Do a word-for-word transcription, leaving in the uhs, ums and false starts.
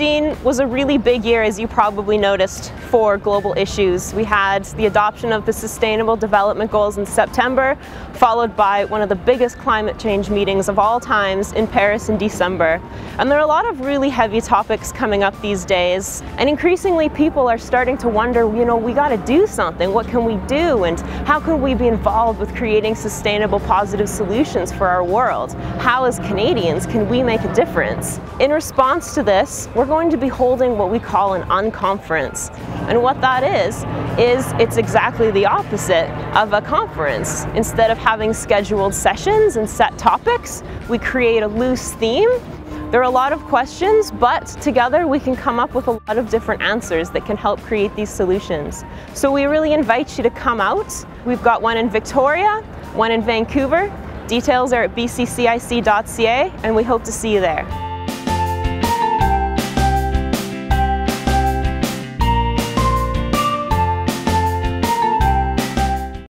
twenty fifteen was a really big year, as you probably noticed, for global issues. We had the adoption of the Sustainable Development Goals in September, followed by one of the biggest climate change meetings of all times in Paris in December. And there are a lot of really heavy topics coming up these days, and increasingly people are starting to wonder, you know, we got to do something. What can we do, and how can we be involved with creating sustainable, positive solutions for our world? How, as Canadians, can we make a difference? In response to this, we're going to be holding what we call an unconference. And what that is, is it's exactly the opposite of a conference. Instead of having scheduled sessions and set topics, we create a loose theme. There are a lot of questions, but together we can come up with a lot of different answers that can help create these solutions. So we really invite you to come out. We've got one in Victoria, one in Vancouver. Details are at b c c i c dot c a, and we hope to see you there.